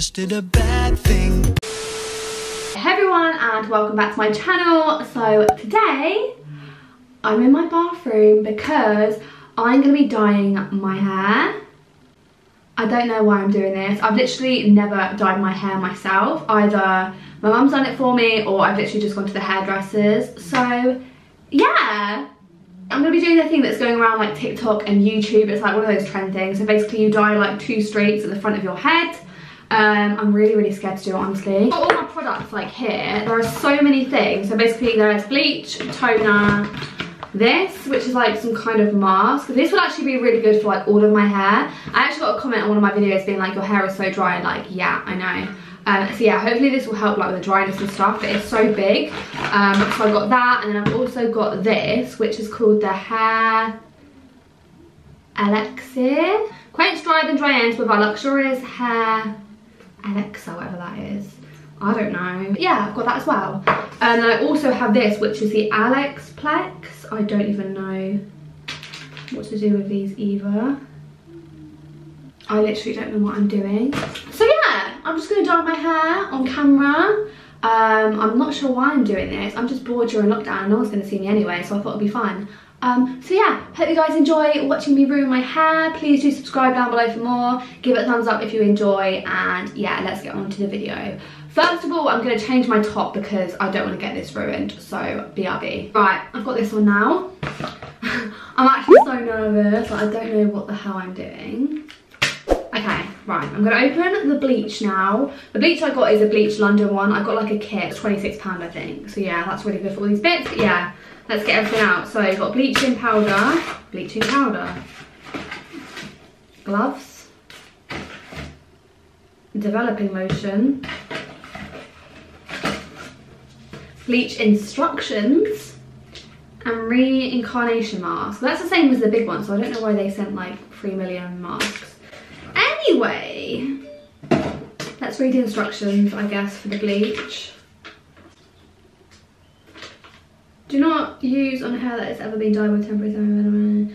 just did a bad thing. Hey everyone, and welcome back to my channel. So today I'm in my bathroom because I'm going to be dyeing my hair. I don't know why I'm doing this. I've literally never dyed my hair myself. Either my mum's done it for me or I've literally just gone to the hairdressers. So yeah, I'm going to be doing the thing that's going around like TikTok and YouTube. It's like one of those trend things. So basically you dye like two streaks at the front of your head. I'm really scared to do it, honestly. Got all my products like here. There are so many things. So basically there's bleach, toner, this, which is like some kind of mask. This would actually be really good for like all of my hair. I actually got a comment on one of my videos being like, your hair is so dry. Like, yeah, I know. So yeah, hopefully this will help like with the dryness and stuff, but it's so big. So I've got that, and then I've also got this, which is called the Hair Elixir. Quench, dry, then dry ends with our luxurious hair elixir, whatever that is. I don't know. But yeah, I've got that as well. And then I also have this, which is the Alex Plex. I don't even know what to do with these either. I literally don't know what I'm doing. So yeah, I'm just gonna dye my hair on camera. I'm not sure why I'm doing this. I'm just bored during lockdown. No one's gonna see me anyway, so I thought it'd be fun. So yeah, hope you guys enjoy watching me ruin my hair. Please do subscribe down below for more. Give it a thumbs up if you enjoy, and yeah, let's get on to the video. First of all, I'm gonna change my top because I don't wanna get this ruined, so BRB. Right, I've got this on now. I'm actually so nervous, like, I don't know what the hell I'm doing. Okay, right, I'm gonna open the bleach now. The bleach I got is a Bleach London one. I got like a kit, it's £26 I think. So yeah, that's really good for all these bits. But yeah, let's get everything out. So you've got bleaching powder, gloves, developing lotion, bleach instructions, and reincarnation mask. That's the same as the big one, so I don't know why they sent like 3 million masks. Anyway, let's read the instructions, I guess, for the bleach. Do not use on hair that has ever been dyed with temporary...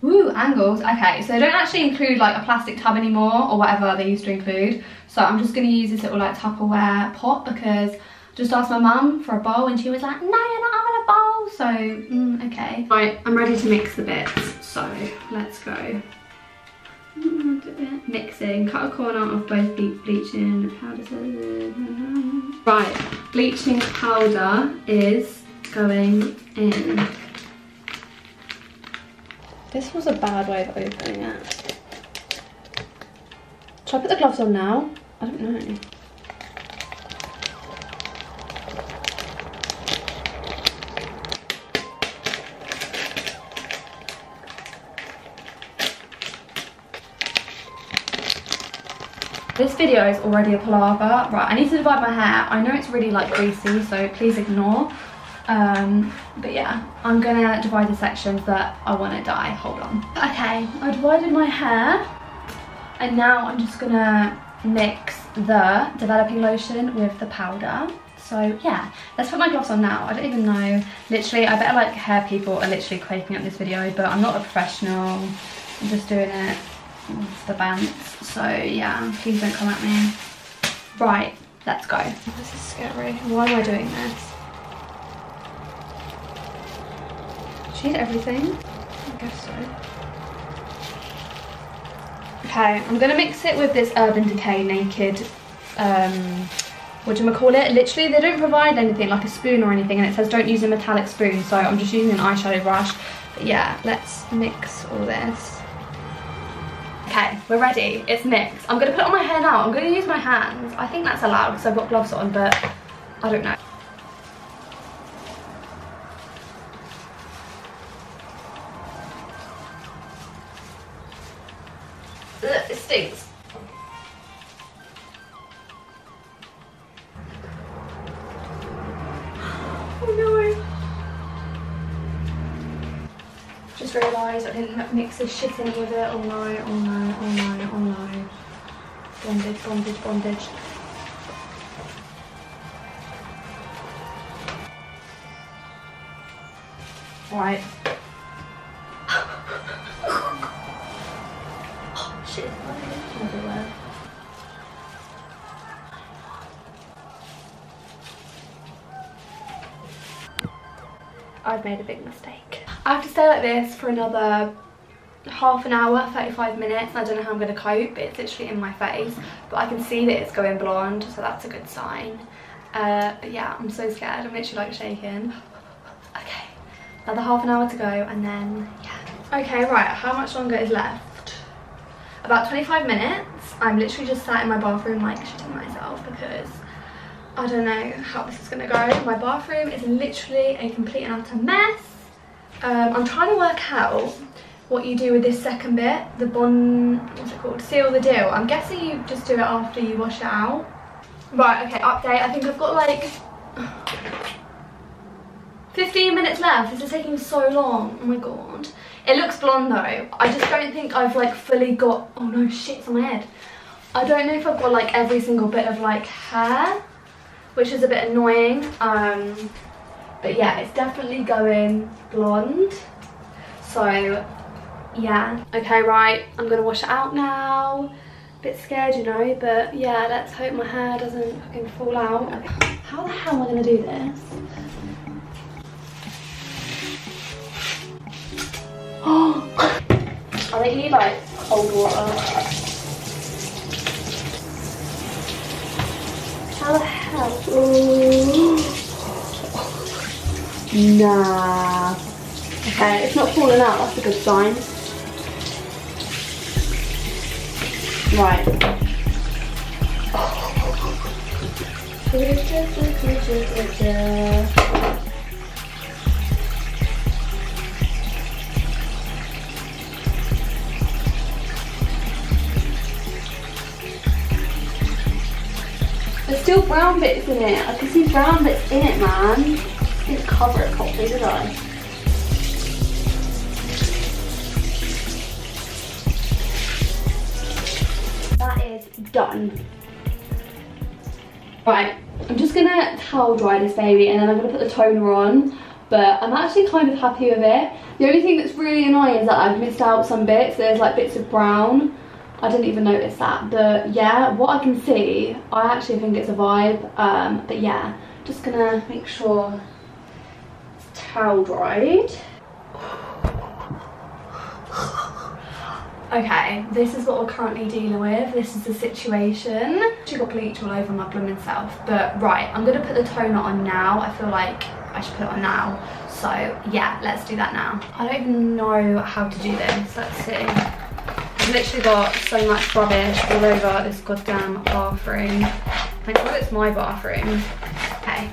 Woo, angles. Okay, so they don't actually include like a plastic tub anymore or whatever they used to include. So I'm just going to use this little like Tupperware pot because I just asked my mum for a bowl and she was like, no, you're not having a bowl. So, okay. Right, I'm ready to mix the bits. So let's go. Mixing, cut a corner off both bleaching powder. Right, bleaching powder is going in. This was a bad way of opening it. Should I put the gloves on now? I don't know. This video is already a palaver. Right, I need to divide my hair. I know it's really like greasy, so please ignore. But yeah, I'm gonna divide the sections that I wanna dye. Hold on. Okay, I divided my hair, and now I'm just gonna mix the developing lotion with the powder. So yeah, let's put my gloves on now. I don't even know. Literally, I bet like hair people are literally quaking at this video, but I'm not a professional. I'm just doing it. It's the bands, so yeah, please don't come at me. Right, let's go. This is scary. Why am I doing this? She did everything? I guess so. Okay, I'm gonna mix it with this Urban Decay Naked, whatchamacallit. Literally, they don't provide anything like a spoon or anything, and it says don't use a metallic spoon, so I'm just using an eyeshadow brush. But yeah, let's mix all this. Okay, we're ready, it's mixed. I'm gonna put it on my hair now. I'm gonna use my hands. I think that's allowed because I've got gloves on, but I don't know. Ugh, it stinks. Realised I didn't mix this shit in with it. Oh no, oh no, oh no, oh no. Bondage, bondage, bondage. Right. Oh shit, everywhere. I've made a big mistake. I have to stay like this for another half an hour, 35 minutes, and I don't know how I'm going to cope. It's literally in my face, but I can see that it's going blonde, so that's a good sign. But yeah, I'm so scared. I'm literally like shaking. Okay, another half an hour to go, and then yeah. Okay, right, how much longer is left? About 25 minutes. I'm literally just sat in my bathroom like shitting myself because I don't know how this is going to go. My bathroom is literally a complete and utter mess. I'm trying to work out what you do with this second bit, the what's it called, seal the deal. I'm guessing you just do it after you wash it out. Right, okay, update. I think I've got like 15 minutes left. This is taking so long. Oh my god. It looks blonde though. I just don't think I've like fully got, oh no, shit, it's on my head. I don't know if I've got like every single bit of like hair, which is a bit annoying. But yeah, it's definitely going blonde. So yeah, okay, right, I'm gonna wash it out now. A bit scared, you know, but yeah, let's hope my hair doesn't fucking fall out. How the hell am I gonna do this? Oh, I think you need like cold water. How the hell? Ooh. Nah. Okay, it's not falling out, that's a good sign. Right. There's still brown bits in it. I can see brown bits in it, man. I didn't cover it properly, did I? Done. Right, I'm just gonna towel dry this baby and then I'm gonna put the toner on, but I'm actually kind of happy with it. The only thing that's really annoying is that I've missed out some bits. There's like bits of brown, I didn't even notice that, but yeah, what I can see, I actually think it's a vibe. But yeah, just gonna make sure it's towel dried. Okay, this is what we're currently dealing with. This is the situation. She got bleach all over my blooming self. But right, I'm gonna put the toner on now. I feel like I should put it on now. So yeah, let's do that now. I don't even know how to do this. Let's see. I've literally got so much rubbish all over this goddamn bathroom. Thank God it's my bathroom. Okay,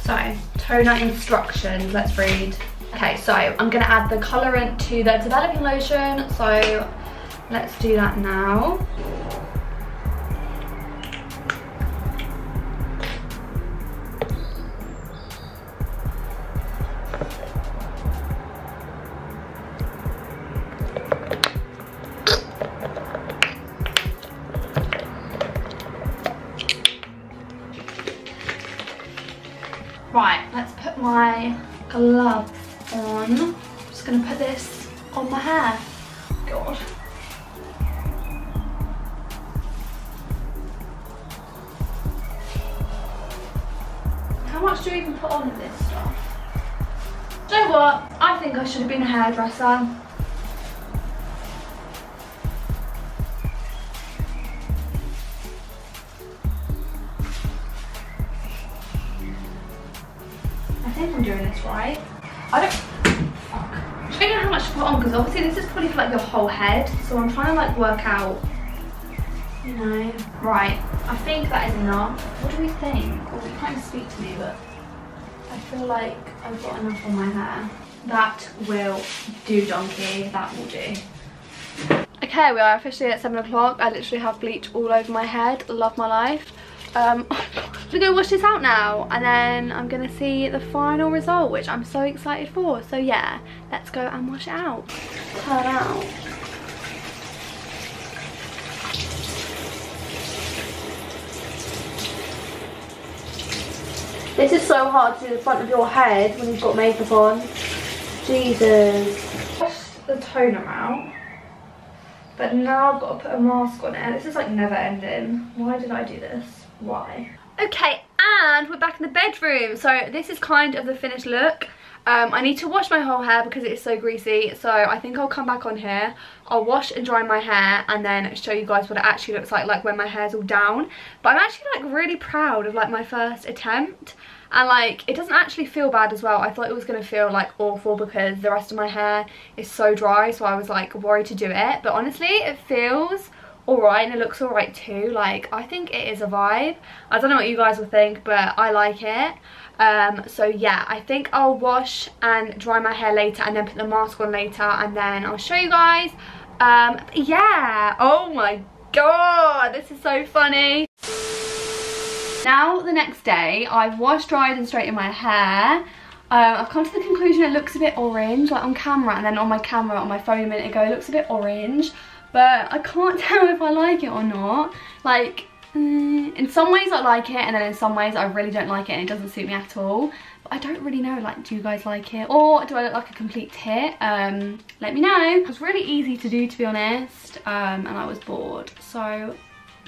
so toner instructions, let's read. Okay, so I'm gonna add the colorant to the developing lotion. So let's do that now. Right, let's put my gloves on. I'm just gonna put this on my hair. God. How much do you even put on this stuff? Do you know what? I think I should have been a hairdresser. I think I'm doing this right. I don't. Fuck. I don't know how much to put on because obviously this is probably for like your whole head. So I'm trying to like work out. You know. Right. I think that is enough. What do we think? Well, you can't speak to me, but I feel like I've got enough on my hair. That will do, donkey. That will do. Okay, we are officially at 7 o'clock. I literally have bleach all over my head. Love my life. We're gonna wash this out now, and then I'm gonna see the final result, which I'm so excited for. So yeah, let's go and wash it out. Turn out. This is so hard to do the front of your head when you've got makeup on. Jesus. Washed the toner out, but now I've got to put a mask on it. This is like never ending. Why did I do this? Why? Okay, and we're back in the bedroom. So this is kind of the finished look. I need to wash my whole hair because it is so greasy, so I think I'll come back on here, I'll wash and dry my hair and then show you guys what it actually looks like when my hair's all down. But I'm actually like really proud of like my first attempt, and like it doesn't actually feel bad as well. I thought it was going to feel like awful because the rest of my hair is so dry, so I was like worried to do it, but honestly it feels alright and it looks alright too. Like I think it is a vibe. I don't know what you guys will think, but I like it. So yeah, I think I'll wash and dry my hair later and then put the mask on later and then I'll show you guys. Yeah, oh my god, this is so funny. Now the next day, I've washed, dried and straightened my hair. I've come to the conclusion it looks a bit orange, like on camera, and then on my camera on my phone a minute ago it looks a bit orange. But I can't tell if I like it or not. Like, in some ways I like it, and then in some ways I really don't like it and it doesn't suit me at all. But I don't really know, like, do you guys like it? Or do I look like a complete tit? Let me know. It was really easy to do, to be honest, and I was bored. So,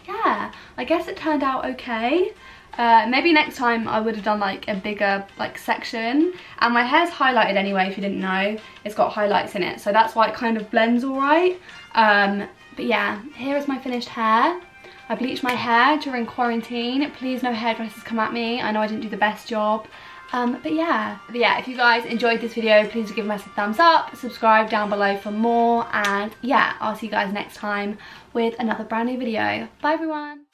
yeah, I guess it turned out okay. Maybe next time I would have done like a bigger like section, and my hair's highlighted anyway, if you didn't know, it's got highlights in it, so that's why it kind of blends alright. But yeah, here is my finished hair. I bleached my hair during quarantine. Please no hairdressers come at me, I know I didn't do the best job. But yeah, if you guys enjoyed this video, please do give us a thumbs up, subscribe down below for more, and yeah, I'll see you guys next time with another brand new video. Bye everyone.